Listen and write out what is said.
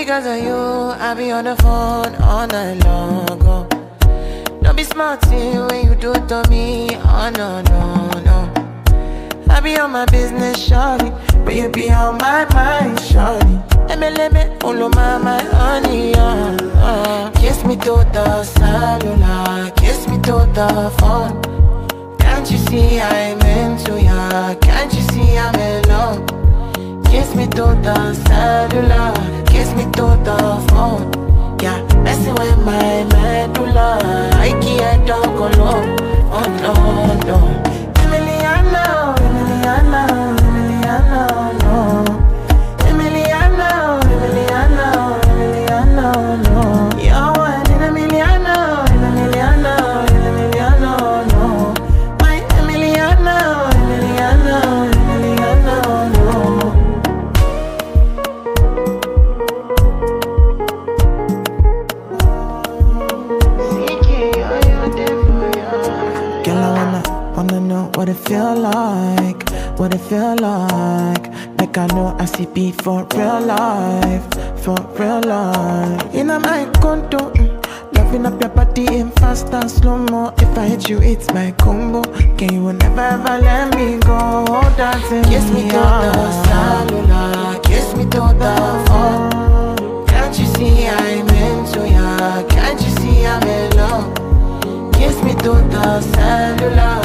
because of you, I be on the phone all night long ago. Don't be smart when you do it to me, oh no, no, no. I be on my business, shawty, but you be on my mind, shawty. MLM, follow my honey, kiss me to the cellular, kiss me to the phone. Can't you see I'm into ya, can't you see I'm in love? Kiss me to the cellular, kiss me to the phone. Yeah, messing with my medulla, I can't talk alone. Oh no, no. Emiliano, Emiliano, Emiliano, no. Emiliano, Emiliano, Emiliano, no. Yo, and Emiliano, Emiliano, Emiliano, no. My Emiliano, Emiliano, Emiliano, no. What it feel like, what it feel like. Like I know I see be for real life, for real life. In a my condo, loving up your body in fast and slow-mo. If I hit you, it's my combo. Can you never ever let me go, dancing. Kiss me to the cellular, kiss me to the phone. Can't you see I'm into ya, can't you see I'm in love? Kiss me to the cellular,